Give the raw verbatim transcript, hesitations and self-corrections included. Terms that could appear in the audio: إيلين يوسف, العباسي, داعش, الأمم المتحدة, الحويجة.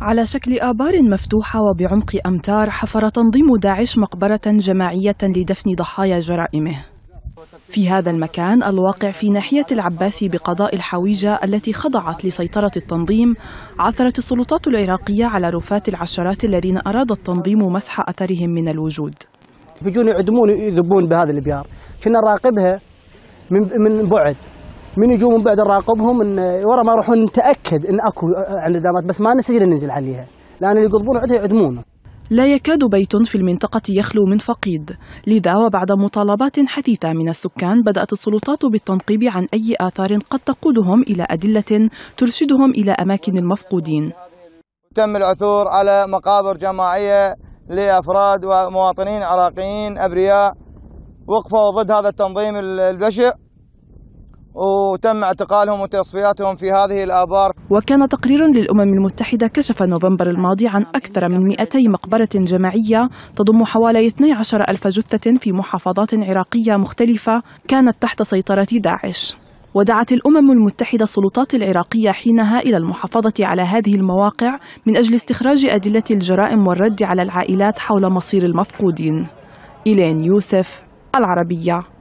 على شكل آبار مفتوحة وبعمق أمتار، حفر تنظيم داعش مقبرة جماعية لدفن ضحايا جرائمه. في هذا المكان الواقع في ناحية العباسي بقضاء الحويجة التي خضعت لسيطرة التنظيم، عثرت السلطات العراقية على رفات العشرات الذين أراد التنظيم مسح أثرهم من الوجود. يجون يعدمون ويذبون بهذه البيار، كنا نراقبها من من بعد، من يجوا من بعد نراقبهم من ورا ما يروحون، نتأكد إن أكو عندامات بس ما نسجل ننزل عليها، لأن اللي يقضبون عندها يعدمونه. لا يكاد بيت في المنطقة يخلو من فقيد، لذا وبعد مطالبات حثيثة من السكان بدأت السلطات بالتنقيب عن أي آثار قد تقودهم إلى أدلة ترشدهم إلى أماكن المفقودين. تم العثور على مقابر جماعية لأفراد ومواطنين عراقيين أبرياء وقفوا ضد هذا التنظيم البشع، وتم اعتقالهم وتصفياتهم في هذه الآبار. وكان تقرير للأمم المتحدة كشف نوفمبر الماضي عن أكثر من مئتي مقبرة جماعية تضم حوالي اثني عشر ألف جثة في محافظات عراقية مختلفة كانت تحت سيطرة داعش. ودعت الأمم المتحدة السلطات العراقية حينها إلى المحافظة على هذه المواقع من أجل استخراج أدلة الجرائم والرد على العائلات حول مصير المفقودين. إيلين يوسف، العربية.